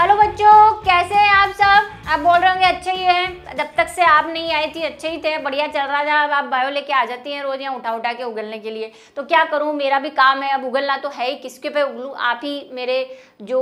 Hello बच्चों, कैसे हैं आप सब। आप बोल रहे होंगे अच्छे ही हैं, जब तक से आप नहीं आई थी अच्छे ही थे, बढ़िया चल रहा था। अब आप बायो लेके आ जाती हैं रोज यहाँ उठा के उगलने के लिए, तो क्या करूँ, मेरा भी काम है। अब उगलना तो है ही, किसके पे उगलूँ। आप ही मेरे जो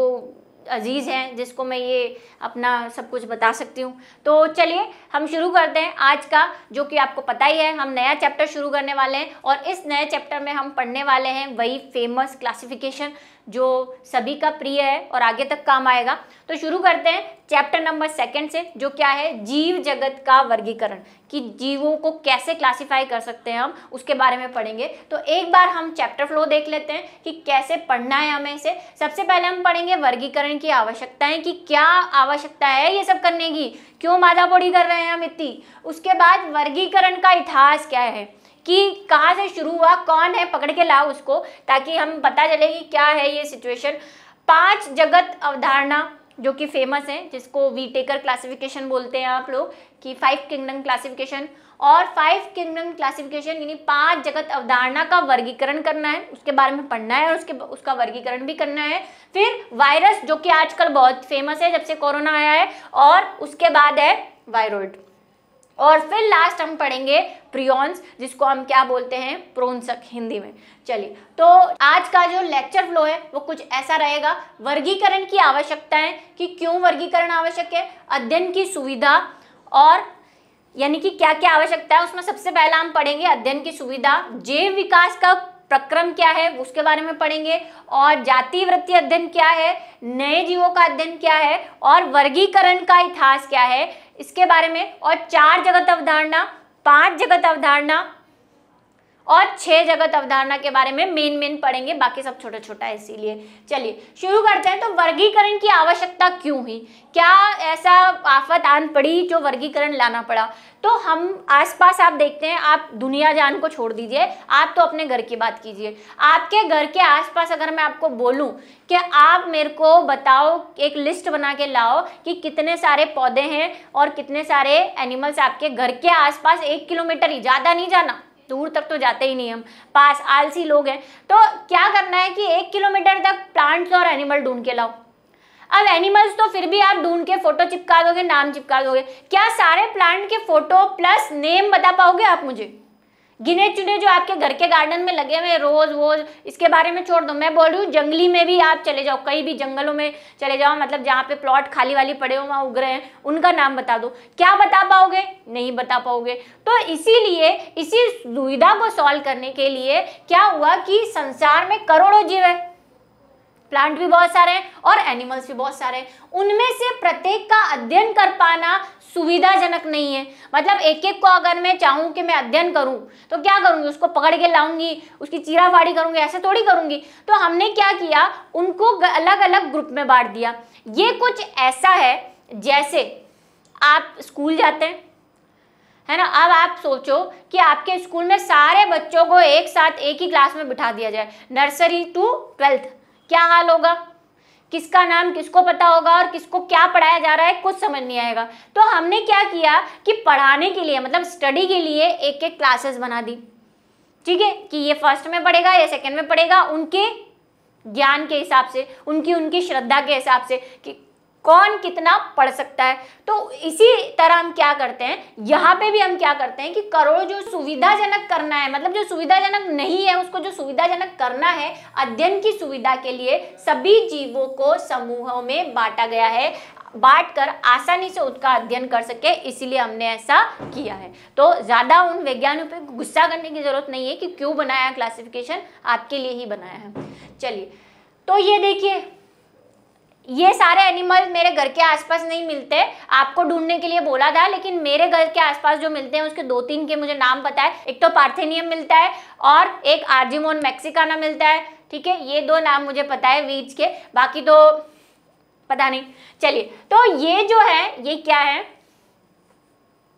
अजीज़ हैं जिसको मैं ये अपना सब कुछ बता सकती हूँ। तो चलिए हम शुरू करते हैं आज का, जो कि आपको पता ही है हम नया चैप्टर शुरू करने वाले हैं। और इस नए चैप्टर में हम पढ़ने वाले हैं वही फेमस क्लासिफिकेशन जो सभी का प्रिय है और आगे तक काम आएगा। तो शुरू करते हैं चैप्टर नंबर 2 से, जो क्या है, जीव जगत का वर्गीकरण, कि जीवों को कैसे क्लासिफाई कर सकते हैं हम, उसके बारे में पढ़ेंगे। तो एक बार हम चैप्टर फ्लो देख लेते हैं कि कैसे पढ़ना है हमें इसे। सबसे पहले हम पढ़ेंगे वर्गीकरण की आवश्यकताएं, कि क्या आवश्यकता है ये सब करने की, क्यों मादापोड़ी कर रहे हैं हम इतनी। उसके बाद वर्गीकरण का इतिहास क्या है, कि कहाँ से शुरू हुआ, कौन है, पकड़ के लाओ उसको, ताकि हम पता चले कि क्या है ये सिचुएशन। 5 जगत अवधारणा जो कि फेमस है, जिसको वी टेकर क्लासिफिकेशन बोलते हैं आप लोग, कि 5 किंगडम क्लासिफिकेशन। और 5 किंगडम क्लासिफिकेशन यानी 5 जगत अवधारणा का वर्गीकरण करना है, उसके बारे में पढ़ना है और उसका वर्गीकरण भी करना है। फिर वायरस, जो कि आजकल बहुत फेमस है जब से कोरोना आया है, और उसके बाद है वायरॉइड। और फिर लास्ट हम पढ़ेंगे प्रियॉन्स, जिसको हम क्या बोलते हैं, प्रोन्सक हिंदी में। चलिए, तो आज का जो लेक्चर फ्लो है वो कुछ ऐसा रहेगा। वर्गीकरण की आवश्यकताएं, कि क्यों वर्गीकरण आवश्यक है, अध्ययन की सुविधा, और यानी कि क्या क्या आवश्यकता है। उसमें सबसे पहला हम पढ़ेंगे अध्ययन की सुविधा, जैव विकास का प्रक्रम क्या है उसके बारे में पढ़ेंगे, और जाति वृत्ति अध्ययन क्या है, नए जीवों का अध्ययन क्या है, और वर्गीकरण का इतिहास क्या है इसके बारे में, और 4 जगत अवधारणा, 5 जगत अवधारणा और 6 जगत अवधारणा के बारे में मेन पढ़ेंगे, बाकी सब छोटा छोटा है। इसीलिए चलिए शुरू करते हैं। तो वर्गीकरण की आवश्यकता क्यों हुई, क्या ऐसा आफत आन पड़ी जो वर्गीकरण लाना पड़ा। तो हम आसपास आप देखते हैं, आप दुनिया जान को छोड़ दीजिए, आप तो अपने घर की बात कीजिए। आपके घर के आसपास अगर मैं आपको बोलूं कि आप मेरे को बताओ, एक लिस्ट बना के लाओ कि कितने सारे पौधे हैं और कितने सारे एनिमल्स आपके घर के आसपास, 1 किलोमीटर ही, ज़्यादा नहीं जाना, दूर तक तो जाते ही नहीं हम, पास आलसी लोग हैं। तो क्या करना है कि 1 किलोमीटर तक प्लांट्स और एनिमल ढूंढ के लाओ। अब एनिमल्स तो फिर भी आप ढूंढ के फोटो चिपका दोगे, नाम चिपका दोगे, क्या सारे प्लांट के फोटो प्लस नेम बता पाओगे आप मुझे। गिने चुने जो आपके घर के गार्डन में लगे हुए रोज रोज, इसके बारे में छोड़ दो। मैं बोल रही हूँ जंगली में भी आप चले जाओ, कहीं भी जंगलों में चले जाओ, मतलब जहाँ पे प्लॉट खाली वाली पड़े हो, वहाँ उग रहे हैं, उनका नाम बता दो, क्या बता पाओगे, नहीं बता पाओगे। तो इसीलिए इसी दुविधा को सॉल्व करने के लिए क्या हुआ कि संसार में करोड़ों जीव है, प्लांट भी बहुत सारे हैं और एनिमल्स भी बहुत सारे हैं, उनमें से प्रत्येक का अध्ययन कर पाना सुविधाजनक नहीं है। मतलब एक एक को अगर मैं चाहूँ कि मैं अध्ययन करूँ तो क्या करूँगी, उसको पकड़ के लाऊंगी, उसकी चीराफाड़ी करूँगी, ऐसे थोड़ी करूँगी। तो हमने क्या किया, उनको अलग अलग ग्रुप में बांट दिया। ये कुछ ऐसा है जैसे आप स्कूल जाते हैं, है ना। अब आप सोचो कि आपके स्कूल में सारे बच्चों को एक साथ एक ही क्लास में बिठा दिया जाए, नर्सरी टू 12th, क्या हाल होगा, किसका नाम किसको पता होगा और किसको क्या पढ़ाया जा रहा है कुछ समझ नहीं आएगा। तो हमने क्या किया कि पढ़ाने के लिए, मतलब स्टडी के लिए, एक एक क्लासेस बना दी, ठीक है, कि ये 1st में पढ़ेगा, ये 2nd में पढ़ेगा, उनके ज्ञान के हिसाब से, उनकी श्रद्धा के हिसाब से कि कौन कितना पढ़ सकता है। तो इसी तरह हम क्या करते हैं, यहाँ पे भी हम क्या करते हैं कि करोड़ों जो सुविधाजनक करना है, मतलब जो सुविधाजनक नहीं है उसको जो सुविधाजनक करना है, अध्ययन की सुविधा के लिए सभी जीवों को समूहों में बांटा गया है, बांटकर आसानी से उसका अध्ययन कर सके, इसीलिए हमने ऐसा किया है। तो ज़्यादा उन वैज्ञानिकों पे गुस्सा करने की ज़रूरत नहीं है कि क्यों बनाया क्लासिफिकेशन, आपके लिए ही बनाया है। चलिए, तो ये देखिए, ये सारे एनिमल मेरे घर के आसपास नहीं मिलते, आपको ढूंढने के लिए बोला था, लेकिन मेरे घर के आसपास जो मिलते हैं उसके 2-3 के मुझे नाम पता है। एक तो पार्थेनियम मिलता है और एक आर्जिमोन मैक्सिकाना मिलता है, ठीक है, ये 2 नाम मुझे पता है वीज के, बाकी तो पता नहीं। चलिए, तो ये जो है, ये क्या है,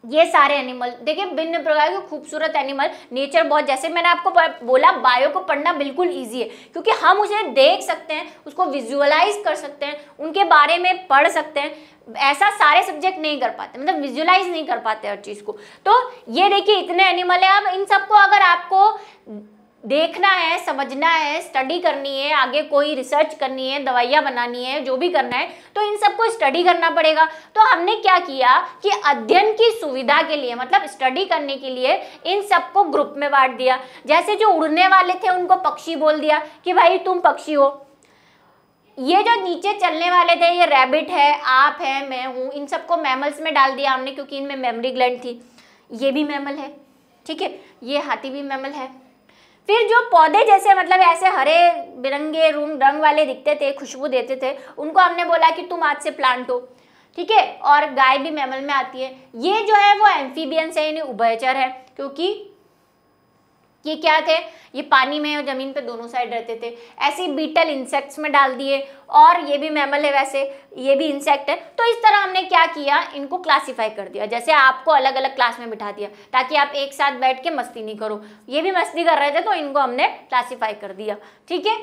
ये सारे एनिमल देखिए, भिन्न प्रकार के खूबसूरत एनिमल, नेचर बहुत, जैसे मैंने आपको बोला बायो को पढ़ना बिल्कुल इजी है, क्योंकि हम उसे देख सकते हैं, उसको विजुअलाइज कर सकते हैं, उनके बारे में पढ़ सकते हैं। ऐसा सारे सब्जेक्ट नहीं कर पाते, मतलब विजुअलाइज नहीं कर पाते हर चीज़ को। तो ये देखिए इतने एनिमल हैं। अब इन सबको अगर आपको देखना है, समझना है, स्टडी करनी है, आगे कोई रिसर्च करनी है, दवाइयाँ बनानी है, जो भी करना है तो इन सबको स्टडी करना पड़ेगा। तो हमने क्या किया कि अध्ययन की सुविधा के लिए, मतलब स्टडी करने के लिए, इन सबको ग्रुप में बांट दिया। जैसे जो उड़ने वाले थे उनको पक्षी बोल दिया कि भाई तुम पक्षी हो, ये जो नीचे चलने वाले थे ये रैबिट है, आप है, मैं हूँ, इन सबको मैमल्स में डाल दिया हमने क्योंकि इनमें मेमोरी ग्लैंड थी। ये भी मैमल है, ठीक है, ये हाथी भी मैमल है। फिर जो पौधे जैसे, मतलब ऐसे हरे बिरंगे रंग वाले दिखते थे, खुशबू देते थे, उनको हमने बोला कि तुम आज से प्लांट हो, ठीक है, और गाय भी मैमल में आती है। ये जो है वो एम्फीबियंस है, यानी उभयचर है, क्योंकि ये क्या थे, ये पानी में और ज़मीन पे दोनों साइड रहते थे। ऐसे बीटल इंसेक्ट्स में डाल दिए, और ये भी मैमल है, वैसे ये भी इंसेक्ट है। तो इस तरह हमने क्या किया, इनको क्लासिफाई कर दिया। जैसे आपको अलग अलग क्लास में बिठा दिया ताकि आप एक साथ बैठ के मस्ती नहीं करो, ये भी मस्ती कर रहे थे तो इनको हमने क्लासीफाई कर दिया, ठीक है।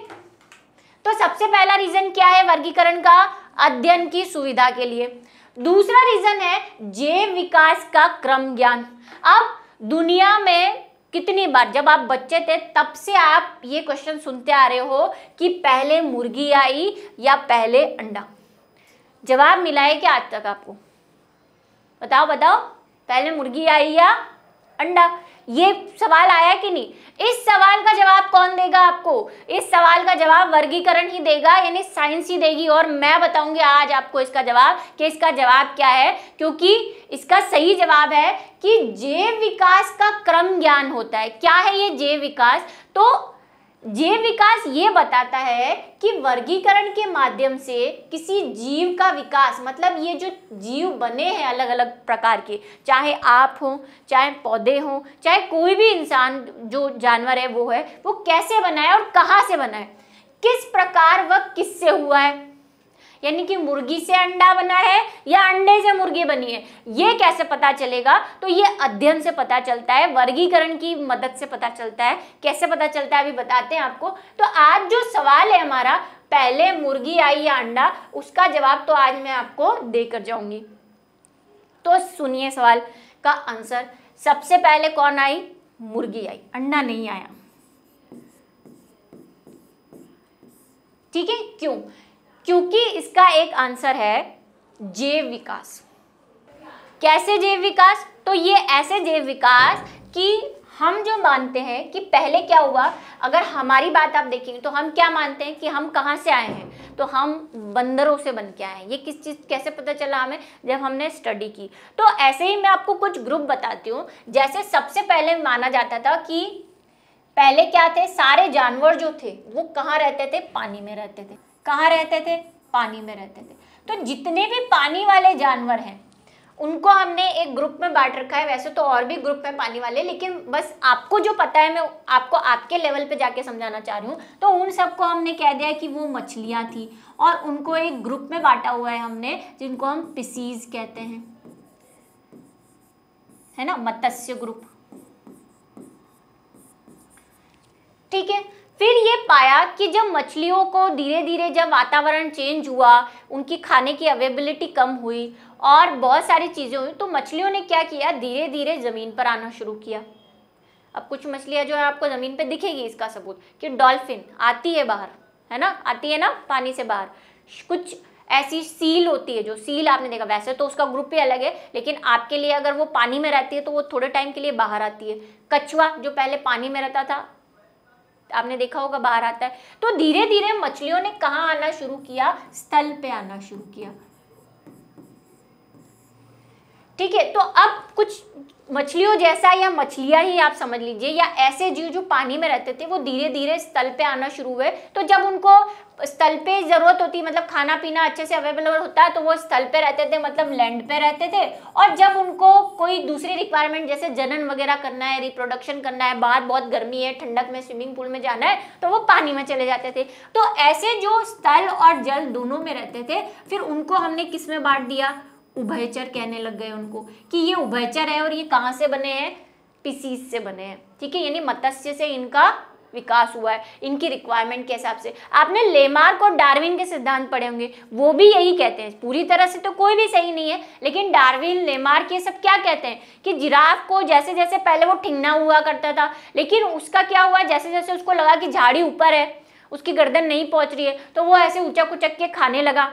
तो सबसे पहला रीज़न क्या है वर्गीकरण का, अध्ययन की सुविधा के लिए। दूसरा रीज़न है जैव विकास का क्रम ज्ञान। अब दुनिया में कितनी बार, जब आप बच्चे थे तब से आप ये क्वेश्चन सुनते आ रहे हो कि पहले मुर्गी आई या पहले अंडा। जवाब मिला है क्या आज तक आपको? बताओ बताओ, पहले मुर्गी आई या अंडा, ये सवाल आया कि नहीं? इस सवाल का जवाब कौन देगा आपको? इस सवाल का जवाब वर्गीकरण ही देगा, यानी साइंस ही देगी। और मैं बताऊंगी आज आपको इसका जवाब, कि इसका जवाब क्या है, क्योंकि इसका सही जवाब है कि जैव विकास का क्रम ज्ञान होता है। क्या है ये जैव विकास? तो जैव विकास ये बताता है कि वर्गीकरण के माध्यम से किसी जीव का विकास, मतलब ये जो जीव बने हैं अलग अलग प्रकार के, चाहे आप हो, चाहे पौधे हो, चाहे कोई भी इंसान जो जानवर है वो है, वो कैसे बना है और कहाँ से बना है, किस प्रकार वह किससे हुआ है, यानी कि मुर्गी से अंडा बना है या अंडे से मुर्गी बनी है। ये कैसे पता चलेगा? तो ये अध्ययन से पता चलता है, वर्गीकरण की मदद से पता चलता है। कैसे पता चलता है अभी बताते हैं आपको। तो आज जो सवाल है हमारा, पहले मुर्गी आई या अंडा, उसका जवाब तो आज मैं आपको देकर जाऊंगी। तो सुनिए सवाल का आंसर, सबसे पहले कौन आई? मुर्गी आई, अंडा नहीं आया, ठीक है। क्यों? क्योंकि इसका एक आंसर है जैव विकास। कैसे जैव विकास? तो ये ऐसे जैव विकास कि हम जो मानते हैं कि पहले क्या हुआ, अगर हमारी बात आप देखेंगे तो हम क्या मानते हैं कि हम कहाँ से आए हैं, तो हम बंदरों से बन के आए हैं। ये किस चीज़, कैसे पता चला हमें? जब हमने स्टडी की। तो ऐसे ही मैं आपको कुछ ग्रुप बताती हूँ। जैसे सबसे पहले माना जाता था कि पहले क्या थे, सारे जानवर जो थे वो कहाँ रहते थे? पानी में रहते थे। कहाँ रहते थे? पानी में रहते थे। तो जितने भी पानी वाले जानवर हैं उनको हमने एक ग्रुप में बांट रखा है। वैसे तो और भी ग्रुप में पानी वाले, लेकिन बस आपको जो पता है मैं आपको आपके लेवल पे जाके समझाना चाह रही हूँ। तो उन सबको हमने कह दिया कि वो मछलियाँ थी, और उनको एक ग्रुप में बांटा हुआ है हमने, जिनको हम पिसीज कहते हैं, है ना, मत्स्य ग्रुप, ठीक है। फिर ये पाया कि जब मछलियों को धीरे धीरे जब वातावरण चेंज हुआ, उनकी खाने की अवेलेबिलिटी कम हुई और बहुत सारी चीज़ें हुई, तो मछलियों ने क्या किया, धीरे धीरे ज़मीन पर आना शुरू किया। अब कुछ मछलियाँ जो है आपको ज़मीन पर दिखेगी, इसका सबूत कि डॉल्फिन आती है बाहर, है ना, आती है ना पानी से बाहर। कुछ ऐसी सील होती है, जो सील आपने देखा, वैसे तो उसका ग्रुप ही अलग है, लेकिन आपके लिए अगर वो पानी में रहती है तो वो थोड़े टाइम के लिए बाहर आती है। कछुआ जो पहले पानी में रहता था आपने देखा होगा, बाहर आता है। तो धीरे धीरे मछलियों ने कहाँ आना शुरू किया, स्थल पे आना शुरू किया, ठीक है। तो अब कुछ मछलियों जैसा या मछलियां ही आप समझ लीजिए, या ऐसे जीव जो पानी में रहते थे वो धीरे धीरे स्थल पे आना शुरू हुए। तो जब उनको स्थल पे जरूरत होती, मतलब खाना पीना अच्छे से अवेलेबल होता है, तो वो स्थल पे रहते थे, मतलब लैंड पे रहते थे। और जब उनको कोई दूसरी रिक्वायरमेंट, जैसे जनन वगैरह करना है, रिप्रोडक्शन करना है, बाहर बहुत गर्मी है, ठंडक में स्विमिंग पूल में जाना है, तो वो पानी में चले जाते थे। तो ऐसे जो स्थल और जल दोनों में रहते थे, फिर उनको हमने किस में बांट दिया, उभयचर कहने लग गए उनको, कि ये उभयचर है। और ये कहाँ से बने हैं? पिसीज से बने हैं, ठीक है, यानी मत्स्य से इनका विकास हुआ है इनकी रिक्वायरमेंट के हिसाब से। आपने लेमार्क और डार्विन के सिद्धांत पढ़े होंगे, वो भी यही कहते हैं, पूरी तरह से तो कोई भी सही नहीं है, लेकिन डार्विन, लेमार्क ये सब क्या कहते हैं कि जिराफ को जैसे जैसे पहले वो ठिंगना हुआ करता था, लेकिन उसका क्या हुआ, जैसे जैसे उसको लगा कि झाड़ी ऊपर है, उसकी गर्दन नहीं पहुंच रही है, तो वो ऐसे ऊंचा कुचक के खाने लगा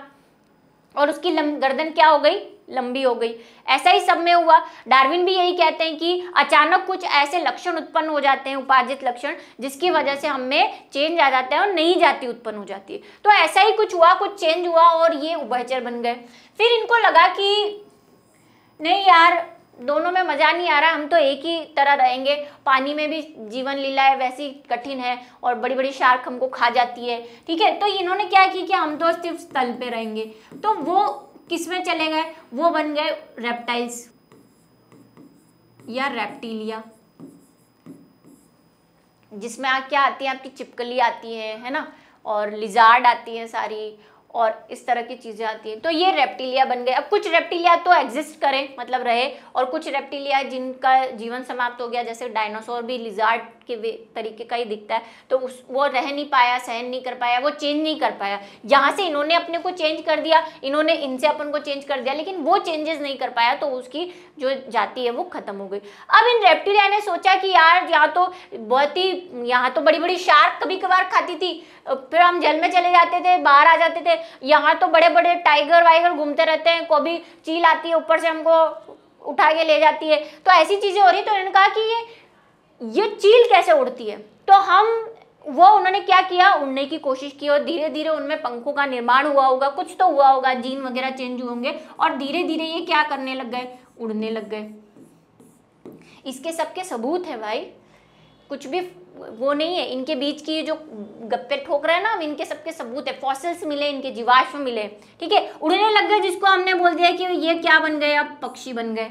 और उसकी गर्दन क्या हो गई, लंबी हो गई। ऐसा ही सब में हुआ। डार्विन भी यही कहते हैं कि अचानक कुछ ऐसे लक्षण उत्पन्न हो जाते हैं, उपार्जित लक्षण, जिसकी वजह से हमें चेंज आ जाता है और नई जाति उत्पन्न हो जाती है। तो ऐसा ही कुछ हुआ, कुछ चेंज हुआ और ये उभयचर बन गए। फिर इनको लगा कि नहीं यार, दोनों में मज़ा नहीं आ रहा, हम तो एक ही तरह रहेंगे, पानी में भी जीवन लीला है वैसी कठिन है और बड़ी बड़ी शार्क हमको खा जाती है, ठीक है। तो इन्होंने क्या किया कि हम तो सिर्फ स्थल पे रहेंगे, तो वो किस में चले गए, वो बन गए रेप्टाइल्स या रेप्टिलिया, जिसमें क्या आती है आपकी छिपकली आती है ना, और लिजार्ड आती है सारी, और इस तरह की चीज़ें आती हैं। तो ये रेप्टिलिया बन गए। अब कुछ रेप्टिलिया तो एग्जिस्ट करें मतलब रहे, और कुछ रेप्टिलिया जिनका जीवन समाप्त हो गया, जैसे डायनासोर भी लिजार्ड के तरीके का ही दिखता है, तो वो रह नहीं पाया, सहन नहीं कर पाया, वो चेंज नहीं कर पाया। यहाँ से इन्होंने अपने को चेंज कर दिया, इन्होंने इनसे अपन को चेंज कर दिया, लेकिन वो चेंजेस नहीं कर पाया, तो उसकी जो जाति है वो खत्म हो गई। अब इन रेप्टिलिया ने सोचा कि यार यहाँ तो बड़ी बड़ी शार्क कभी कभार खाती थी, फिर हम जल में चले जाते थे, बाहर आ जाते थे, यहाँ तो बड़े बड़े टाइगर वाइगर घूमते रहते हैं, कभी चील आती है ऊपर से हमको उठा के ले जाती है, तो ऐसी चीजें हो रही। तो उन्होंने कहा कि ये चील कैसे उड़ती है, तो उन्होंने क्या किया, उड़ने की कोशिश की और धीरे धीरे उनमें पंखों का निर्माण हुआ होगा, कुछ तो हुआ होगा, जीन वगैरह चेंज हुए होंगे, और धीरे धीरे ये क्या करने लग गए, उड़ने लग गए। इसके सबके सबूत है भाई, कुछ भी वो नहीं है, इनके बीच की जो गप्पे ठोक रहे हैं ना, इनके सबके सबूत है, फॉसिल्स मिले, इनके जीवाश्म मिले, ठीक है। उड़ने लग गए, जिसको हमने बोल दिया कि ये क्या बन गए, अब पक्षी बन गए,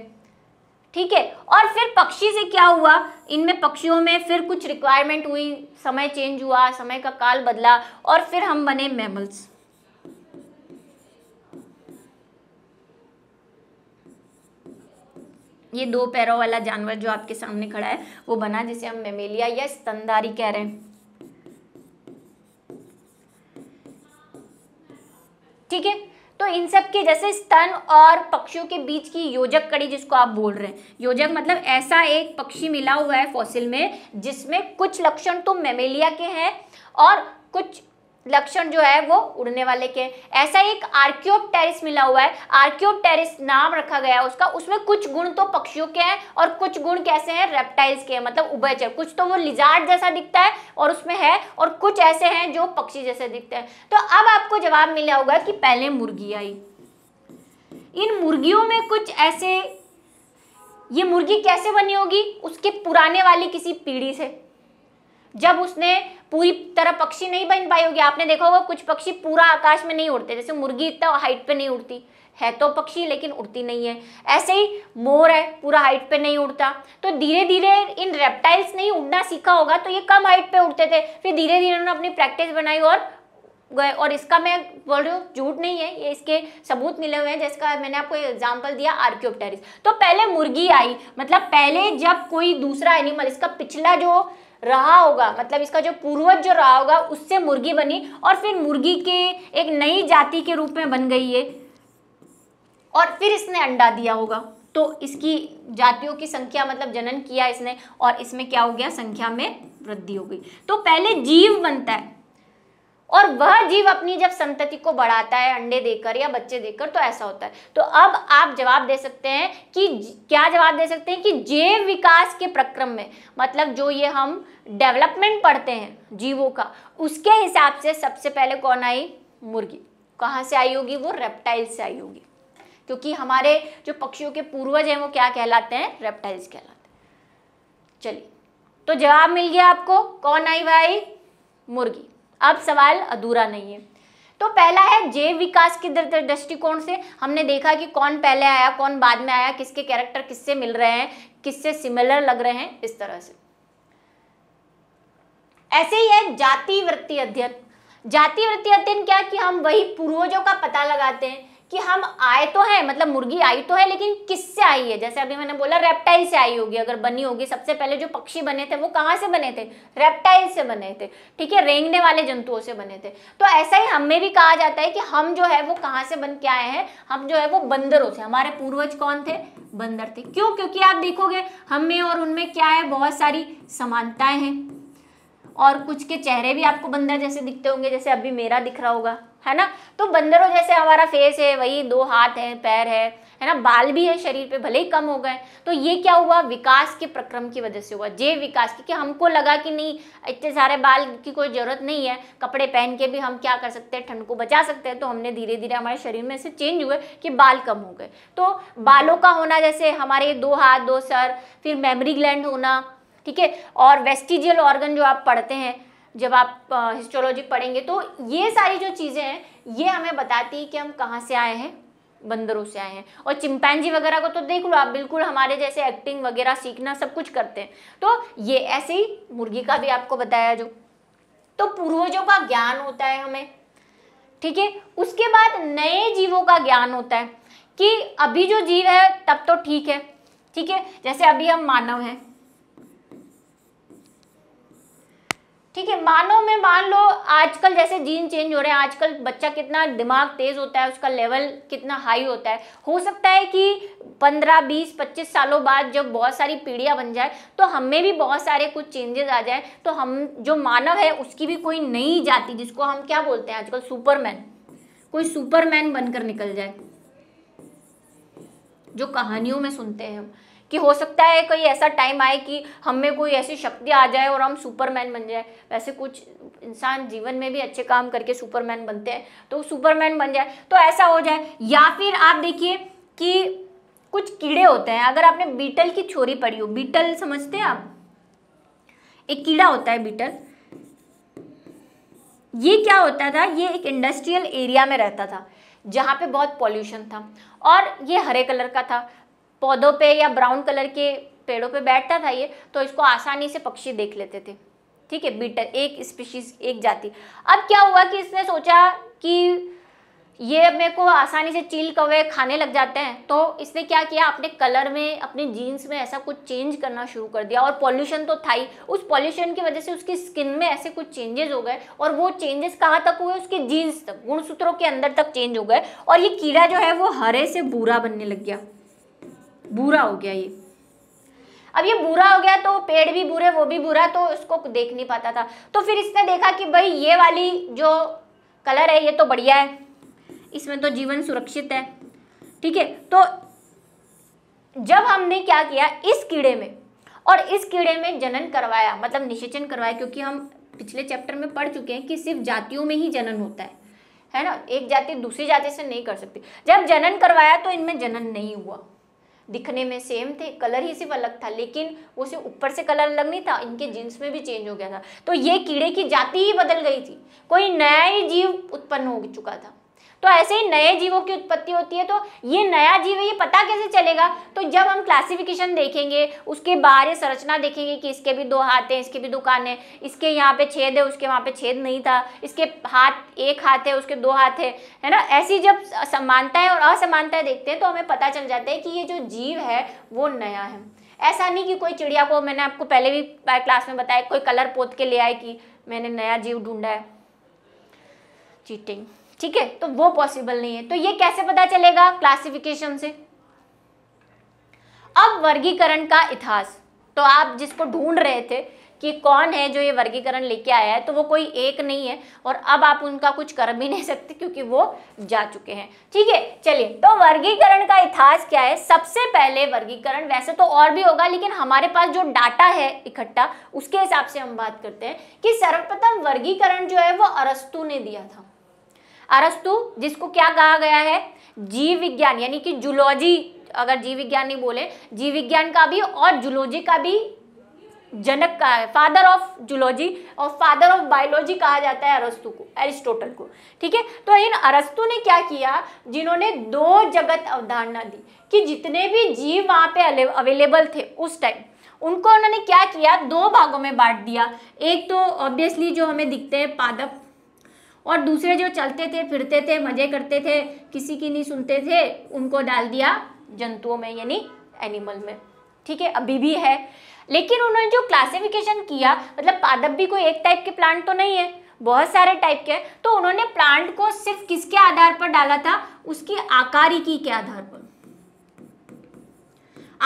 ठीक है। और फिर पक्षी से क्या हुआ, इनमें पक्षियों में फिर कुछ रिक्वायरमेंट हुई, समय चेंज हुआ, समय का काल बदला, और फिर हम बने मैमल्स। ये दो पैरों वाला जानवर जो आपके सामने खड़ा है वो बना, जिसे हम मैमेलिया या स्तनधारी कह रहे हैं, ठीक है। तो इन सब के जैसे स्तन और पक्षियों के बीच की योजक कड़ी, जिसको आप बोल रहे हैं, योजक मतलब ऐसा एक पक्षी मिला हुआ है फॉसिल में जिसमें कुछ लक्षण तो मैमेलिया के हैं और कुछ लक्षण जो है वो उड़ने वाले के। ऐसा एक आर्कियोप्टेरिस मिला हुआ है, आर्कियोप्टेरिस नाम रखा गया है उसका, उसमें कुछ गुण तो पक्षियों के हैं और कुछ गुण कैसे हैं, रेप्टाइल्स के हैं, मतलब उभयचर। कुछ तो वो लिजार्ड जैसा दिखता है और उसमें है, और कुछ ऐसे हैं जो पक्षी जैसे दिखते हैं। तो अब आपको जवाब मिला होगा कि पहले मुर्गी आई, इन मुर्गियों में कुछ ऐसे, ये मुर्गी कैसे बनी होगी, उसके पुराने वाली किसी पीढ़ी से, जब उसने पूरी तरह पक्षी नहीं बन पाई होगी। आपने देखा होगा कुछ पक्षी पूरा आकाश में नहीं उड़ते, जैसे मुर्गी इतना हाइट पे नहीं उड़ती है, तो पक्षी लेकिन उड़ती नहीं है। ऐसे ही मोर है, पूरा हाइट पे नहीं उड़ता। तो धीरे धीरे इन रेप्टाइल्स ने उड़ना सीखा होगा, तो ये कम हाइट पे उड़ते थे, फिर धीरे धीरे उन्होंने अपनी प्रैक्टिस बनाई और गए। और इसका मैं बोल रही हूँ, झूठ नहीं है, ये इसके सबूत मिले हुए हैं, जिसका मैंने आपको एग्जांपल दिया आर्कियोप्टेरिस। तो पहले मुर्गी आई मतलब पहले जब कोई दूसरा एनिमल, इसका पिछला जो रहा होगा, मतलब इसका जो पूर्वज जो रहा होगा, उससे मुर्गी बनी और फिर मुर्गी के एक नई जाति के रूप में बन गई है, और फिर इसने अंडा दिया होगा, तो इसकी जातियों की संख्या मतलब जनन किया इसने, और इसमें क्या हो गया, संख्या में वृद्धि हो गई। तो पहले जीव बनता है और वह जीव अपनी जब संतति को बढ़ाता है अंडे देकर या बच्चे देकर, तो ऐसा होता है। तो अब आप जवाब दे सकते हैं कि क्या जवाब दे सकते हैं कि जैव विकास के प्रक्रम में, मतलब जो ये हम डेवलपमेंट पढ़ते हैं जीवों का, उसके हिसाब से सबसे पहले कौन आई, मुर्गी। कहाँ से आई होगी, वो रेप्टाइल से आई होगी, क्योंकि हमारे जो पक्षियों के पूर्वज हैं वो क्या कहलाते हैं, रेप्टाइल्स कहलाते हैं। चलिए, तो जवाब मिल गया आपको, कौन आई, वह आई मुर्गी। अब सवाल अधूरा नहीं है। तो पहला है जैव विकास के दृष्टिकोण से, हमने देखा कि कौन पहले आया, कौन बाद में आया, किसके कैरेक्टर किससे मिल रहे हैं, किससे सिमिलर लग रहे हैं, इस तरह से। ऐसे ही है जाति वृत्ति अध्ययन। जाति वृत्ति अध्ययन क्या, कि हम वही पूर्वजों का पता लगाते हैं कि हम आए तो हैं, मतलब मुर्गी आई तो है लेकिन किससे आई है। जैसे अभी मैंने बोला रेप्टाइल से आई होगी, अगर बनी होगी। सबसे पहले जो पक्षी बने थे वो कहाँ से बने थे? रेप्टाइल से बने थे, ठीक है, रेंगने वाले जंतुओं से बने थे। तो ऐसा ही हमें भी कहा जाता है कि हम जो है वो कहाँ से बन के आए हैं, हम जो है वो बंदरों से। हमारे पूर्वज कौन थे? बंदर थे। क्यों? क्योंकि आप देखोगे हम में और उनमें क्या है, बहुत सारी समानताएं हैं। और कुछ के चेहरे भी आपको बंदर जैसे दिखते होंगे, जैसे अभी मेरा दिख रहा होगा, है ना। तो बंदरों जैसे हमारा फेस है, वही 2 हाथ है, पैर है ना, बाल भी है शरीर पे, भले ही कम हो गए। तो ये क्या हुआ? विकास के प्रक्रम की वजह से हुआ, जैव विकास की। कि हमको लगा कि नहीं, इतने सारे बाल की कोई जरूरत नहीं है, कपड़े पहन के भी हम क्या कर सकते हैं, ठंड को बचा सकते हैं। तो हमने धीरे धीरे हमारे शरीर में ऐसे चेंज हुए कि बाल कम हो गए। तो बालों का होना, जैसे हमारे 2 हाथ 2 सर, फिर मेमोरी ग्लैंड होना, ठीक है, और वेस्टिजियल ऑर्गन जो आप पढ़ते हैं जब आप हिस्टोलॉजी पढ़ेंगे, तो ये सारी जो चीज़ें हैं ये हमें बताती है कि हम कहाँ से आए हैं, बंदरों से आए हैं। और चिंपैंजी वगैरह को तो देख लो आप, बिल्कुल हमारे जैसे एक्टिंग वगैरह सीखना सब कुछ करते हैं। तो ये ऐसे ही मुर्गी का भी आपको बताया जो। तो पूर्वजों का ज्ञान होता है हमें, ठीक है। उसके बाद नए जीवों का ज्ञान होता है कि अभी जो जीव है तब तो ठीक है, ठीक है, जैसे अभी हम मानव हैं, ठीक है। मानव में मान लो आजकल जैसे जीन चेंज हो रहे हैं, आजकल बच्चा कितना दिमाग तेज होता है, उसका लेवल कितना हाई होता है। हो सकता है कि 15 20 25 सालों बाद जब बहुत सारी पीढ़ियां बन जाए तो हमें भी बहुत सारे कुछ चेंजेस आ जाए। तो हम जो मानव है उसकी भी कोई नई जाति, जिसको हम क्या बोलते हैं आजकल, सुपरमैन, कोई सुपरमैन बनकर निकल जाए, जो कहानियों में सुनते हैं हम। कि हो सकता है कोई ऐसा टाइम आए कि हम में कोई ऐसी शक्ति आ जाए और हम सुपरमैन बन जाए। वैसे कुछ इंसान जीवन में भी अच्छे काम करके सुपरमैन बनते हैं, तो सुपरमैन बन जाए, तो ऐसा हो जाए। या फिर आप देखिए कि कुछ कीड़े होते हैं, अगर आपने बीटल की थ्योरी पढ़ी हो, बीटल समझते हैं आप, एक कीड़ा होता है बीटल। ये क्या होता था? ये एक इंडस्ट्रियल एरिया में रहता था जहाँ पे बहुत पॉल्यूशन था, और ये हरे कलर का था, पौधों पे या ब्राउन कलर के पेड़ों पे बैठता था ये। तो इसको आसानी से पक्षी देख लेते थे, ठीक है, बीटल, एक स्पीशीज, एक जाति। अब क्या हुआ कि इसने सोचा कि ये मेरे को आसानी से चील कौवे खाने लग जाते हैं, तो इसने क्या किया, अपने कलर में, अपने जीन्स में ऐसा कुछ चेंज करना शुरू कर दिया। और पॉल्यूशन तो था ही, उस पॉल्यूशन की वजह से उसकी स्किन में ऐसे कुछ चेंजेस हो गए। और वो चेंजेस कहाँ तक हुए? उसके जीन्स तक, गुणसूत्रों के अंदर तक चेंज हो गए। और ये कीड़ा जो है वो हरे से भूरा बनने लग गया, भूरा हो गया ये। अब ये भूरा हो गया तो पेड़ भी भूरे, वो भी भूरा, तो उसको देख नहीं पाता था। तो फिर इसने देखा कि भाई ये वाली जो कलर है ये तो बढ़िया है, इसमें तो जीवन सुरक्षित है, ठीक है। तो जब हमने क्या किया, इस कीड़े में और इस कीड़े में जनन करवाया, मतलब निषेचन करवाया, क्योंकि हम पिछले चैप्टर में पढ़ चुके हैं कि सिर्फ जातियों में ही जनन होता है ना, एक जाति दूसरी जाति से नहीं कर सकती। जब जनन करवाया तो इनमें जनन नहीं हुआ, दिखने में सेम थे, कलर ही सिर्फ अलग था, लेकिन वो सिर्फ ऊपर से कलर अलग नहीं था, इनके जीन्स में भी चेंज हो गया था। तो ये कीड़े की जाति ही बदल गई थी, कोई नया ही जीव उत्पन्न हो चुका था। तो ऐसे ही नए जीवों की उत्पत्ति होती है। तो ये नया जीव है, ये पता कैसे चलेगा? तो जब हम क्लासिफिकेशन देखेंगे, उसके बाहरी संरचना देखेंगे कि इसके भी 2 हाथ हैं, इसके भी 2 कान हैं, इसके यहाँ पे छेद है, उसके वहाँ पे छेद नहीं था, इसके हाथ 1 हाथ है, उसके 2 हाथ है ना। ऐसी जब समानताएं और असमानताएं देखते हैं तो हमें पता चल जाता है कि ये जो जीव है वो नया है। ऐसा नहीं कि कोई चिड़िया को, मैंने आपको पहले भी क्लास में बताया, कोई कलर पोत के ले आए कि मैंने नया जीव ढूंढा है, चीटिंग, ठीक है, तो वो पॉसिबल नहीं है। तो ये कैसे पता चलेगा? क्लासिफिकेशन से। अब वर्गीकरण का इतिहास, तो आप जिसको ढूंढ रहे थे कि कौन है जो ये वर्गीकरण लेके आया है, तो वो कोई एक नहीं है, और अब आप उनका कुछ कर भी नहीं सकते क्योंकि वो जा चुके हैं, ठीक है। चलिए, तो वर्गीकरण का इतिहास क्या है? सबसे पहले वर्गीकरण, वैसे तो और भी होगा लेकिन हमारे पास जो डाटा है इकट्ठा, उसके हिसाब से हम बात करते हैं कि सर्वप्रथम वर्गीकरण जो है वो अरस्तु ने दिया था। अरस्तु, जिसको क्या कहा गया है, जीव विज्ञान, यानी कि जूलॉजी, अगर जीव विज्ञान नहीं बोले, जीव विज्ञान का भी और जूलॉजी का भी जनक कहा है, फादर ऑफ जूलॉजी और फादर ऑफ बायोलॉजी कहा जाता है अरस्तु को, एरिस्टोटल को, ठीक है। तो इन अरस्तु ने क्या किया, जिन्होंने 2 जगत अवधारणा दी कि जितने भी जीव वहाँ पे अवेलेबल थे उस टाइम, उनको उन्होंने क्या किया, 2 भागों में बांट दिया। एक तो ऑब्वियसली जो हमें दिखते हैं पादप, और दूसरे जो चलते थे फिरते थे मजे करते थे किसी की नहीं सुनते थे उनको डाल दिया जंतुओं में यानी एनिमल में। ठीक है, अभी भी है, लेकिन उन्होंने जो क्लासिफिकेशन किया मतलब पादप भी कोई एक टाइप के प्लांट तो नहीं है, बहुत सारे टाइप के हैं, तो उन्होंने प्लांट को सिर्फ किसके आधार पर डाला था, उसकी आकारिकी के आधार पर।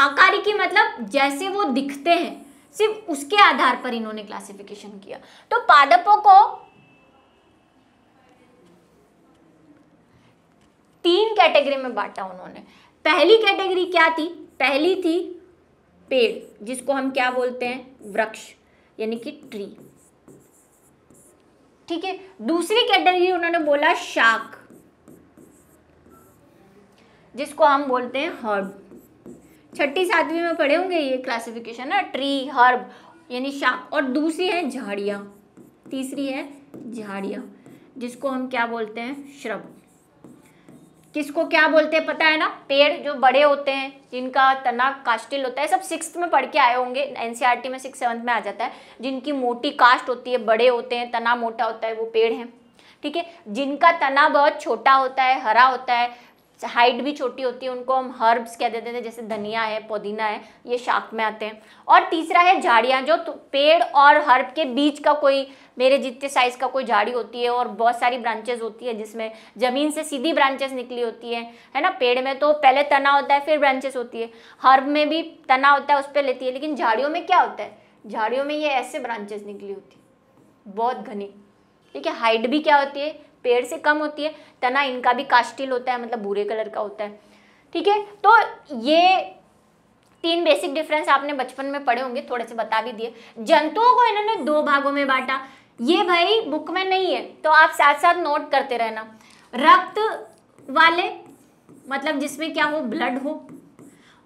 आकारिकी मतलब जैसे वो दिखते हैं सिर्फ उसके आधार पर इन्होंने क्लासिफिकेशन किया। तो पादपों को 3 कैटेगरी में बांटा उन्होंने। पहली कैटेगरी क्या थी, पहली थी पेड़, जिसको हम क्या बोलते हैं वृक्ष यानी कि ट्री। ठीक है, दूसरी कैटेगरी उन्होंने बोला शाक, जिसको हम बोलते हैं हर्ब। 6ठी 7वीं में पढ़े होंगे ये क्लासिफिकेशन ना, ट्री हर्ब यानी शाक, और दूसरी है झाड़ियाँ, तीसरी है झाड़ियाँ जिसको हम क्या बोलते हैं श्रब। किसको क्या बोलते हैं पता है ना, पेड़ जो बड़े होते हैं जिनका तना कास्टिल होता है, सब 6th में पढ़ के आए होंगे, एनसीईआरटी में 6th 7th में आ जाता है, जिनकी मोटी कास्ट होती है, बड़े होते हैं, तना मोटा होता है, वो पेड़ हैं। ठीक है, जिनका तना बहुत छोटा होता है, हरा होता है, हाइट भी छोटी होती है, उनको हम हर्ब्स कह देते हैं, जैसे धनिया है, पुदीना है, ये शाक में आते हैं। और तीसरा है झाड़ियाँ, जो पेड़ और हर्ब के बीच का कोई मेरे जितने साइज का कोई झाड़ी होती है और बहुत सारी ब्रांचेस होती है, जिसमें ज़मीन से सीधी ब्रांचेस निकली होती है ना। पेड़ में तो पहले तना होता है फिर ब्रांचेस होती है, हर्ब में भी तना होता है उस पर लेती है, लेकिन झाड़ियों में क्या होता है, झाड़ियों में ये ऐसे ब्रांचेस निकली होती है बहुत घनी। ठीक है, हाइट भी क्या होती है पेड़ से कम होती है, तना इनका भी कास्टिल होता है मतलब भूरे कलर का होता है। ठीक है, तो ये 3 बेसिक डिफरेंस आपने बचपन में पढ़े होंगे, थोड़े से बता भी दिए। जंतुओं को इन्होंने 2 भागों में बांटा, ये भाई बुक में नहीं है तो आप साथ साथ नोट करते रहना। रक्त वाले मतलब जिसमें क्या हो ब्लड हो,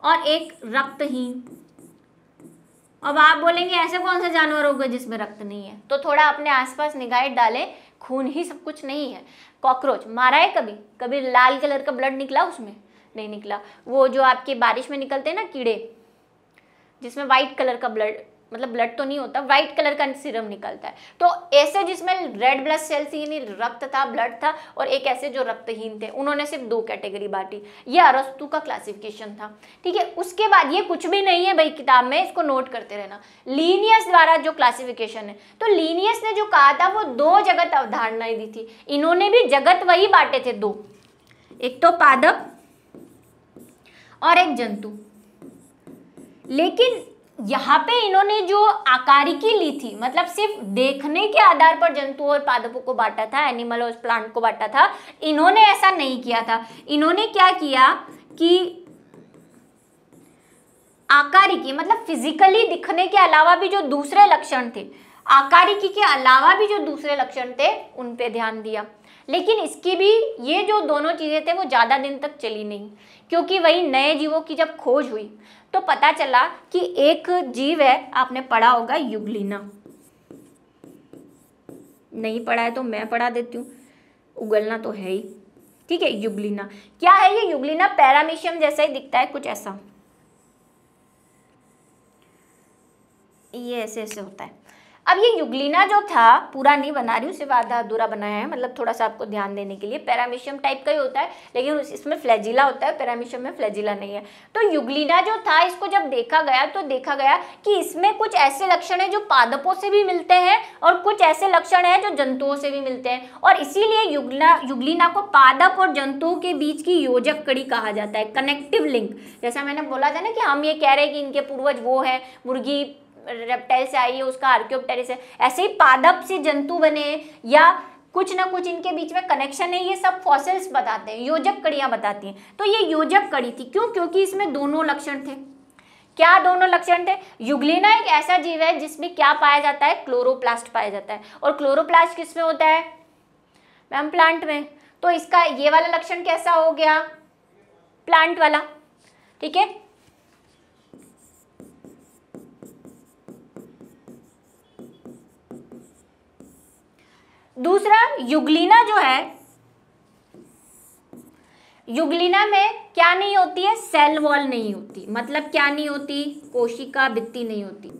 और एक रक्तहीन। अब आप बोलेंगे ऐसे कौन सा जानवर होगा जिसमें रक्त नहीं है, तो थोड़ा अपने आसपास निगाहें डालें, खून ही सब कुछ नहीं है। कॉकरोच मारा है कभी, कभी लाल कलर का ब्लड निकला उसमें नहीं निकला, वो जो आपके बारिश में निकलते हैं ना कीड़े जिसमें वाइट कलर का ब्लड मतलब ब्लड तो नहीं होता, वाइट कलर का सीरम निकलता है, तो ऐसे जिसमें रेड ब्लड सेल्स यानी रक्त था, ब्लड था, और एक ऐसे जो रक्तहीन थे, उन्होंने सिर्फ 2 कैटेगरी बांटी। ये अरस्तु का क्लासिफिकेशन था। ठीक है, उसके बाद ये कुछ भी नहीं है भाई किताब में, इसको नोट करते रहना। लीनियस द्वारा जो क्लासिफिकेशन है, तो लीनियस ने जो कहा था वो 2 जगत अवधारणाएं दी थी, इन्होंने भी जगत वही बांटे थे 2, एक तो पादप और एक जंतु। लेकिन यहाँ पे इन्होंने जो आकारिकी ली थी मतलब सिर्फ देखने के आधार पर जंतुओं और पादपों को बांटा था, एनिमल और प्लांट को बांटा था, इन्होंने ऐसा नहीं किया था। इन्होंने क्या किया कि आकारिकी मतलब फिजिकली दिखने के अलावा भी जो दूसरे लक्षण थे, आकारिकी के अलावा भी जो दूसरे लक्षण थे उन पे ध्यान दिया, लेकिन इसकी भी ये जो दोनों चीज़ें थे वो ज़्यादा दिन तक चली नहीं, क्योंकि वही नए जीवों की जब खोज हुई तो पता चला कि एक जीव है, आपने पढ़ा होगा युगलीना, नहीं पढ़ा है तो मैं पढ़ा देती हूँ, उगलना तो है ही। ठीक है, युगलीना क्या है, ये युगलीना पैरामीशियम जैसा ही दिखता है, कुछ ऐसा, ये ऐसे ऐसे होता है। अब ये युगलीना जो था, पूरा नहीं बना रही हूँ, सिर्फ आधा अधूरा बनाया है, मतलब थोड़ा सा आपको ध्यान देने के लिए। पैरामीशियम टाइप का ही होता है, लेकिन इसमें फ्लैजिला होता है, पैरामीशियम में फ्लैजिला नहीं है। तो युगलीना जो था, इसको जब देखा गया तो देखा गया कि इसमें कुछ ऐसे लक्षण हैं जो पादपों से भी मिलते हैं और कुछ ऐसे लक्षण हैं जो जंतुओं से भी मिलते हैं, और इसीलिए युगलीना को पादप और जंतुओं के बीच की योजक कड़ी कहा जाता है, कनेक्टिव लिंक। जैसा मैंने बोला था ना कि हम ये कह रहे हैं कि इनके पूर्वज वो है, मुर्गी रेप्टाइल से आई है, उसका आर्कियोप्टेरिस है, ऐसे ही पादप से जंतु बने या कुछ ना कुछ इनके बीच में कनेक्शन है, ये सब फॉसिल्स बताते हैं, योजक कड़ियाँ बताती हैं। तो ये योजक कड़ी थी, क्यों, क्योंकि इसमें दोनों लक्षण थे। क्या दोनों लक्षण थे, युगलीना एक ऐसा जीव है जिसमें क्या पाया जाता है, क्लोरोप्लास्ट पाया जाता है, और क्लोरोप्लास्ट किसमें होता है मैम, प्लांट में। तो इसका ये वाला लक्षण कैसा हो गया, प्लांट वाला। ठीक है, दूसरा युगलीना जो है, युगलीना में क्या नहीं होती है, सेल वॉल नहीं होती, मतलब क्या नहीं होती, कोशिका भित्ति नहीं होती।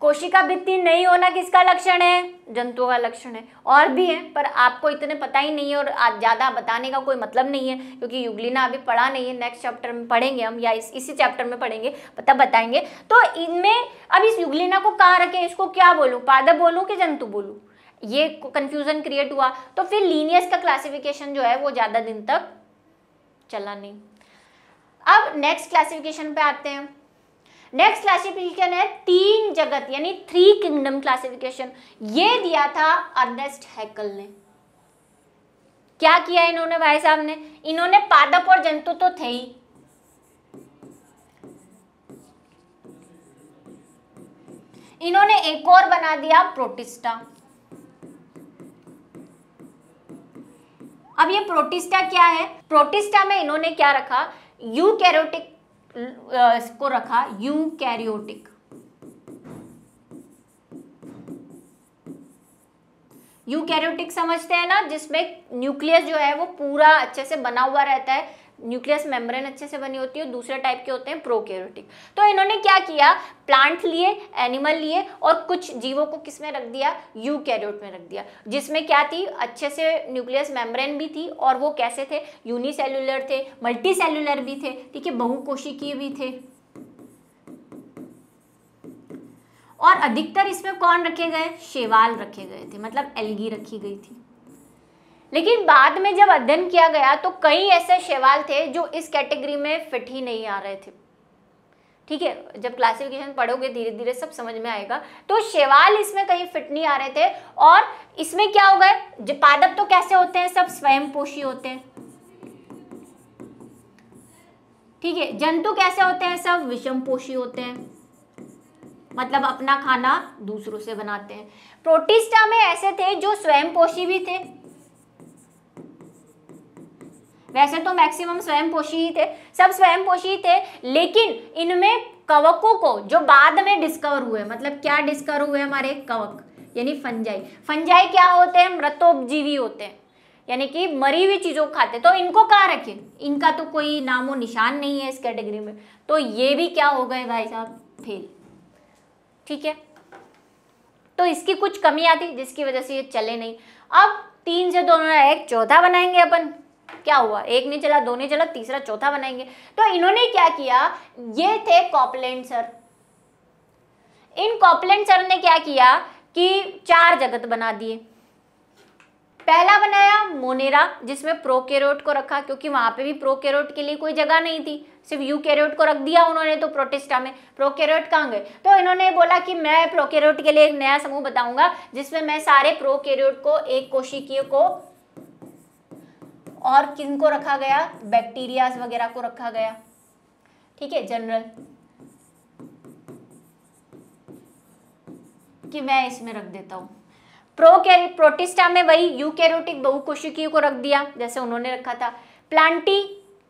कोशिका भित्ति नहीं होना किसका लक्षण है? जंतुओं का लक्षण है। और भी है पर आपको इतने पता ही नहीं है और आज ज़्यादा बताने का कोई मतलब नहीं है क्योंकि युगलिना अभी पढ़ा नहीं है। नेक्स्ट चैप्टर में पढ़ेंगे हम या इसी चैप्टर में पढ़ेंगे तब बताएंगे। तो इनमें अब इस युगलिना को कहाँ रखें, इसको क्या बोलूँ, पादप बोलूँ कि जंतु बोलूँ, ये कन्फ्यूज़न क्रिएट हुआ। तो फिर लीनियस का क्लासिफिकेशन जो है वो ज़्यादा दिन तक चला नहीं। अब नेक्स्ट क्लासिफिकेशन पे आते हैं। नेक्स्ट क्लासिफिकेशन है तीन जगत यानी थ्री किंगडम क्लासिफिकेशन। ये दिया था अर्नेस्ट हैकल ने। क्या किया इन्होंने भाई साहब ने, इन्होंने पादप और जंतु तो थे ही, इन्होंने एक और बना दिया प्रोटिस्टा। अब ये प्रोटिस्टा क्या है, प्रोटिस्टा में इन्होंने क्या रखा, यूकैरियोटिक इसको रखा यूकैरियोटिक। यूकैरियोटिक समझते हैं ना, जिसमें न्यूक्लियस जो है वो पूरा अच्छे से बना हुआ रहता है, न्यूक्लियस मेम्ब्रेन अच्छे से बनी होती है। दूसरे टाइप के होते हैं प्रोकैरियोटिक। तो इन्होंने क्या किया, प्लांट लिए, एनिमल लिए और कुछ जीवों को किस में रख दिया, यूकैरियोट में रख दिया, जिसमें क्या थी, अच्छे से न्यूक्लियस मेम्ब्रेन भी थी और वो कैसे थे, यूनिसेल्युलर थे, मल्टीसेल्युलर भी थे, ठीक है, बहुकोशिकीय भी थे। और अधिकतर इसमें कौन रखे गए, शैवाल रखे गए थे, मतलब एल्गी रखी गई थी। लेकिन बाद में जब अध्ययन किया गया तो कई ऐसे शैवाल थे जो इस कैटेगरी में फिट ही नहीं आ रहे थे। ठीक है, जब क्लासिफिकेशन पढ़ोगे धीरे धीरे सब समझ में आएगा। तो शैवाल इसमें कहीं फिट नहीं आ रहे थे। और इसमें क्या हो गए, पादप तो कैसे होते हैं, सब स्वयंपोषी होते हैं, ठीक है। जंतु कैसे होते हैं, सब विषमपोषी होते हैं, मतलब अपना खाना दूसरों से बनाते हैं। प्रोटिस्टा में ऐसे थे जो स्वयंपोषी भी थे, वैसे तो मैक्सिमम स्वयंपोषी ही थे, सब स्वयंपोषी थे, लेकिन इनमें कवकों को जो बाद में डिस्कवर हुए, मतलब क्या डिस्कवर हुए हमारे, कवक यानी फंजाई। फंजाई क्या होते हैं, मृतोपजीवी होते हैं, यानी कि मरी हुई चीज़ों को खाते। तो इनको कहाँ रखें, इनका तो कोई नामो निशान नहीं है इस कैटेगरी में। तो ये भी क्या हो गए भाई साहब, फेल। ठीक है, तो इसकी कुछ कमी आती जिसकी वजह से ये चले नहीं। अब तीन से दोनों एक चौथा बनाएंगे अपन। क्या हुआ, एक नहीं चला, दो नहीं चला, तीसरा चौथा बनाएंगे। तो इन्होंने क्या किया, ये थे कॉपलैंड सर। इन कॉपलैंड सर ने क्या किया कि चार जगत बना दिए। पहला बनाया मोनेरा, जिसमें प्रोकैरियोट को रखा क्योंकि वहां पे भी प्रोकैरियोट के लिए कोई जगह नहीं थी, सिर्फ यूकैरियोट को रख दिया उन्होंने। तो प्रोटिस्टा में प्रोकैरियोट कहाँ गए, तो इन्होंने बोला कि मैं प्रोकैरियोट के लिए एक नया समूह बताऊंगा जिसमें मैं सारे प्रोकैरियोट को, एक कोशिकीय को और किनको रखा गया, बैक्टीरिया वगैरह को रखा गया, ठीक है, जनरल कि मैं इसमें रख देता हूँ। प्रोटिस्टा में वही यूकैरियोटिक बहुकोशिकीय को रख दिया जैसे उन्होंने रखा था, प्लांटी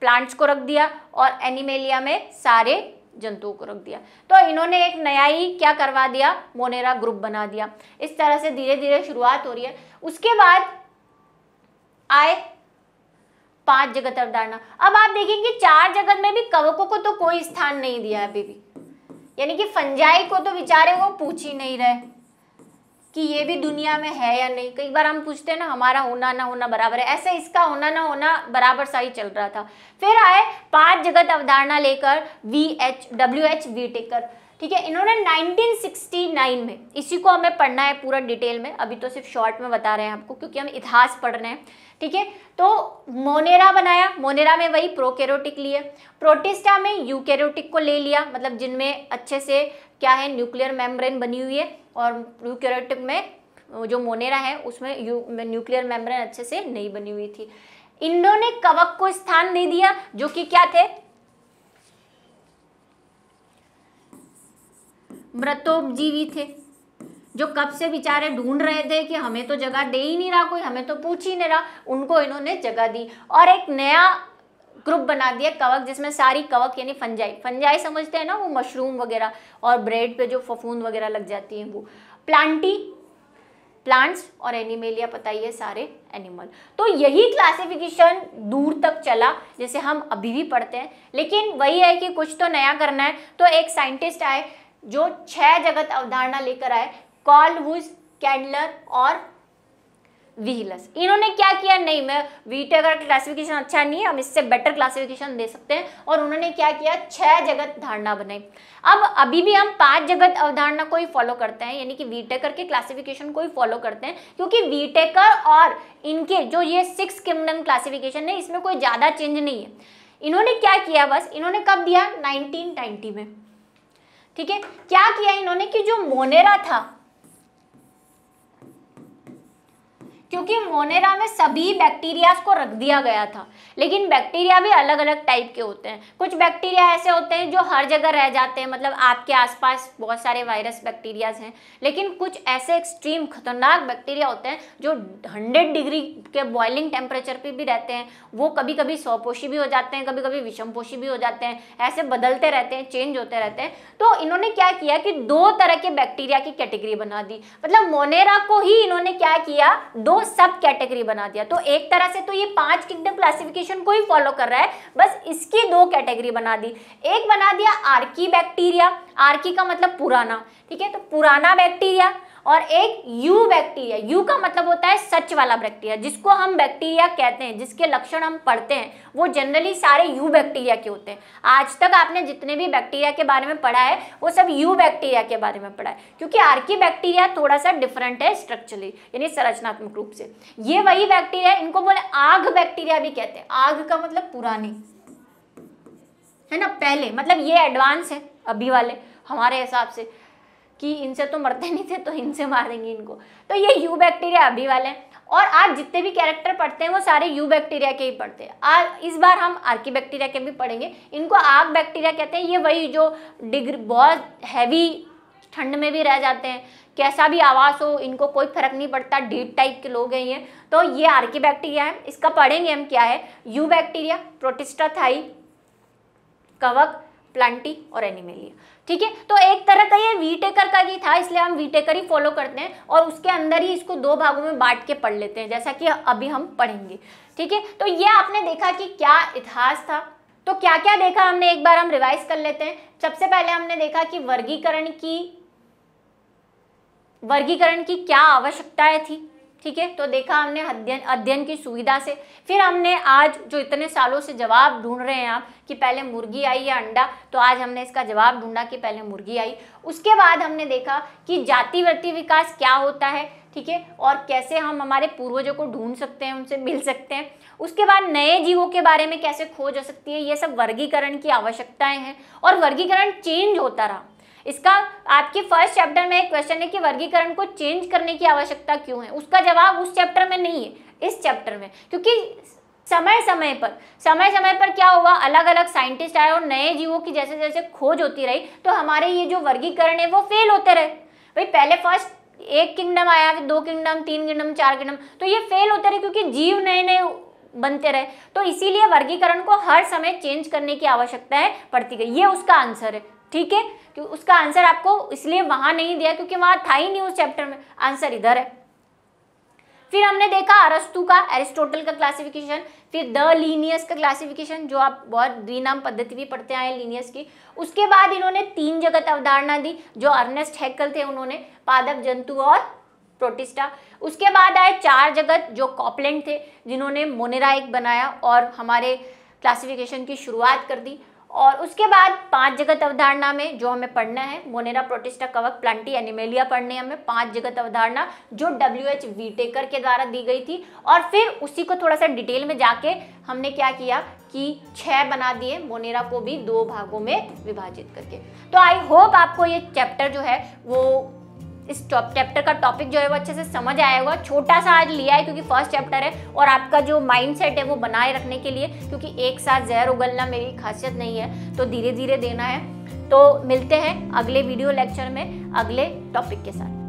प्लांट्स को रख दिया और एनिमेलिया में सारे जंतुओं को रख दिया। तो इन्होंने एक नया ही क्या करवा दिया, मोनेरा ग्रुप बना दिया। इस तरह से धीरे धीरे शुरुआत हो रही है। उसके बाद आए पांच जगत अवधारणा। अब आप देखेंगे चार जगत में भी कवकों को तो कोई स्थान नहीं दिया अभी भी, यानी कि फंजाई को तो बेचारे वो पूछ ही नहीं रहे कि ये भी दुनिया में है या नहीं। कई बार हम पूछते हैं ना, हमारा होना ना होना बराबर है, ऐसे इसका होना ना होना बराबर सा ही चल रहा था। फिर आए पांच जगत अवधारणा लेकर WH Whitaker, ठीक है। इन्होंने 1969 में, इसी को हमें पढ़ना है पूरा डिटेल में, अभी तो सिर्फ शॉर्ट में बता रहे हैं आपको क्योंकि हम इतिहास पढ़ रहे हैं, ठीक है। तो मोनेरा बनाया, मोनेरा में वही प्रोकैरियोटिक लिए, प्रोटिस्टा में यूकैरियोटिक को ले लिया, मतलब जिनमें अच्छे से क्या है, न्यूक्लियर मेम्ब्रेन बनी हुई है, और यूकैरियोटिक में जो मोनेरा है उसमें न्यूक्लियर मेम्ब्रेन अच्छे से नहीं बनी हुई थी। इन्होंने कवक को स्थान दे दिया जो कि क्या थे, मृतोपजीवी थे, जो कब से बेचारे ढूंढ रहे थे कि हमें तो जगह दे ही नहीं रहा कोई, हमें तो पूछ ही नहीं रहा, उनको इन्होंने जगह दी। और एक नया ग्रुप बना दिया कवक, जिसमें सारी कवक यानी फंजाई, फंजाई समझते हैं ना, वो मशरूम वगैरह और ब्रेड पे जो फफूंद वगैरह लग जाती है वो, प्लांटी प्लांट्स और एनिमेलिया, पता ही है सारे एनिमल। तो यही क्लासिफिकेशन दूर तक चला जिसे हम अभी भी पढ़ते हैं। लेकिन वही है कि कुछ तो नया करना है। तो एक साइंटिस्ट आए जो छह जगत अवधारणा लेकर आए, कॉलवुज, कैंडलर और व्हीलर्स, इन्होंने क्या किया, नहीं मैं वीटेक का क्लासिफिकेशन अच्छा नहीं है, हम इससे बेटर क्लासिफिकेशन दे सकते हैं, और उन्होंने क्या किया, छह जगत धारणा बनाई। अब अभी भी हम पांच जगत अवधारणा को ही फॉलो करते हैं, यानी कि वीटेकर के क्लासिफिकेशन को ही फॉलो करते हैं, क्योंकि वीटेकर और इनके जो ये सिक्स किंगडम क्लासिफिकेशन है इसमें कोई ज्यादा चेंज नहीं है। इन्होंने क्या किया, बस इन्होंने कब दिया, 1990 में, ठीक है। क्या किया इन्होंने कि जो मोनेरा था, क्योंकि मोनेरा में सभी बैक्टीरिया को रख दिया गया था, लेकिन बैक्टीरिया भी अलग अलग टाइप के होते हैं। कुछ बैक्टीरिया ऐसे होते हैं जो हर जगह रह जाते हैं, मतलब आपके आसपास बहुत सारे वायरस बैक्टीरियाज हैं, लेकिन कुछ ऐसे एक्सट्रीम खतरनाक बैक्टीरिया होते हैं जो 100 डिग्री के बॉइलिंग टेम्परेचर पर भी रहते हैं, वो कभी कभी सौपोशी भी हो जाते हैं, कभी कभी विषमपोशी भी हो जाते हैं, ऐसे बदलते रहते हैं, चेंज होते रहते हैं। तो इन्होंने क्या किया कि दो तरह के बैक्टीरिया की कैटेगरी बना दी, मतलब मोनेरा को ही इन्होंने क्या किया, दो सब कैटेगरी बना दिया। तो एक तरह से तो ये पांच किंगडम क्लासिफिकेशन को ही फॉलो कर रहा है, बस इसकी दो कैटेगरी बना दी। एक बना दिया आर्की बैक्टीरिया, आर्की का मतलब पुराना, ठीक है, तो पुराना बैक्टीरिया, और एक यू बैक्टीरिया, यू का मतलब होता है सच वाला बैक्टीरिया, जिसको हम बैक्टीरिया कहते हैं, जिसके लक्षण हम पढ़ते हैं वो जनरली सारे यू बैक्टीरिया के होते हैं। आज तक आपने जितने भी बैक्टीरिया के बारे में पढ़ा है वो सब यू बैक्टीरिया के बारे में पढ़ा है, क्योंकि आर्की बैक्टीरिया थोड़ा सा डिफरेंट है स्ट्रक्चरली, यानी संरचनात्मक रूप से। ये वही बैक्टीरिया, इनको बोले आग बैक्टीरिया भी कहते हैं। आग का मतलब पुरानी है ना, पहले, मतलब ये एडवांस है अभी वाले हमारे हिसाब से, कि इनसे तो मरते नहीं थे तो इनसे मारेंगे इनको, तो ये यू बैक्टीरिया अभी वाले हैं। और आज जितने भी कैरेक्टर पढ़ते हैं वो सारे यू बैक्टीरिया के ही पढ़ते हैं। आज इस बार हम आर्की बैक्टीरिया के भी पढ़ेंगे। इनको आग बैक्टीरिया कहते हैं, ये वही जो डिग्री बहुत हैवी ठंड में भी रह जाते हैं, कैसा भी आवास हो इनको कोई फर्क नहीं पड़ता, डीट टाइप के लोग हैं ये। तो ये आर्की बैक्टीरिया है, इसका पढ़ेंगे हम क्या है, यू बैक्टीरिया, प्रोटिस्टा थाई, कवक, प्लांटी और एनिमेलिया, ठीक है। तो एक तरह का ये वीटेकर का ही था, इसलिए हम वीटेकर ही फॉलो करते हैं और उसके अंदर ही इसको दो भागों में बांट के पढ़ लेते हैं, जैसा कि अभी हम पढ़ेंगे, ठीक है। तो ये आपने देखा कि क्या इतिहास था, तो क्या क्या देखा हमने, एक बार हम रिवाइज कर लेते हैं। सबसे पहले हमने देखा कि वर्गीकरण की क्या आवश्यकताएं थी, ठीक है, तो देखा हमने अध्ययन की सुविधा से। फिर हमने आज जो इतने सालों से जवाब ढूंढ रहे हैं आप कि पहले मुर्गी आई या अंडा, तो आज हमने इसका जवाब ढूंढा कि पहले मुर्गी आई। उसके बाद हमने देखा कि जातिवर्ती विकास क्या होता है, ठीक है, और कैसे हम हमारे पूर्वजों को ढूंढ सकते हैं, उनसे मिल सकते हैं। उसके बाद नए जीवों के बारे में कैसे खोज हो सकती है, ये सब वर्गीकरण की आवश्यकताएं हैं। और वर्गीकरण चेंज होता रहा, इसका आपके फर्स्ट चैप्टर में एक क्वेश्चन है कि वर्गीकरण को चेंज करने की आवश्यकता क्यों है, उसका जवाब उस चैप्टर में नहीं है, इस चैप्टर में, क्योंकि समय समय पर क्या हुआ, अलग अलग साइंटिस्ट आए और नए जीवों की जैसे जैसे खोज होती रही तो हमारे ये जो वर्गीकरण है वो फेल होते रहे। भाई पहले फर्स्ट एक किंगडम आया, फिर 2 किंगडम, 3 किंगडम, 4 किंगडम, तो ये फेल होते रहे क्योंकि जीव नए नए बनते रहे। तो इसीलिए वर्गीकरण को हर समय चेंज करने की आवश्यकता है पड़ती गई, ये उसका आंसर है, ठीक है। कि उसका आंसर आपको इसलिए वहां नहीं दिया क्योंकि वहां था ही नहीं उस चैप्टर में, आंसर इधर है। फिर हमने देखा अरिस्टोटल का क्लासिफिकेशन, फिर द लीनियस का क्लासिफिकेशन, जो आप बहुत द्विनाम पद्धति भी पढ़ते आए लीनियस की। उसके बाद इन्होंने 3 जगत अवधारणा दी जो अर्नेस्ट हैकल थे उन्होंने, पादप जंतु और प्रोटिस्टा। उसके बाद आए 4 जगत जो कॉपलैंड थे, जिन्होंने मोनेरा एक बनाया और हमारे क्लासिफिकेशन की शुरुआत कर दी। और उसके बाद 5 जगत अवधारणा में जो हमें पढ़ना है, मोनेरा, प्रोटिस्टा, कवक, प्लांटी, एनिमेलिया पढ़ने हैं हमें 5 जगत अवधारणा जो WH वीटेकर के द्वारा दी गई थी। और फिर उसी को थोड़ा सा डिटेल में जाके हमने क्या किया कि 6 बना दिए, मोनेरा को भी 2 भागों में विभाजित करके। तो आई होप आपको ये चैप्टर जो है वो, इस चैप्टर का टॉपिक जो है वो अच्छे से समझ आया होगा। छोटा सा आज लिया है क्योंकि फर्स्ट चैप्टर है, और आपका जो माइंडसेट है वो बनाए रखने के लिए, क्योंकि एक साथ जहर उगलना मेरी खासियत नहीं है, तो धीरे धीरे देना है। तो मिलते हैं अगले वीडियो लेक्चर में अगले टॉपिक के साथ।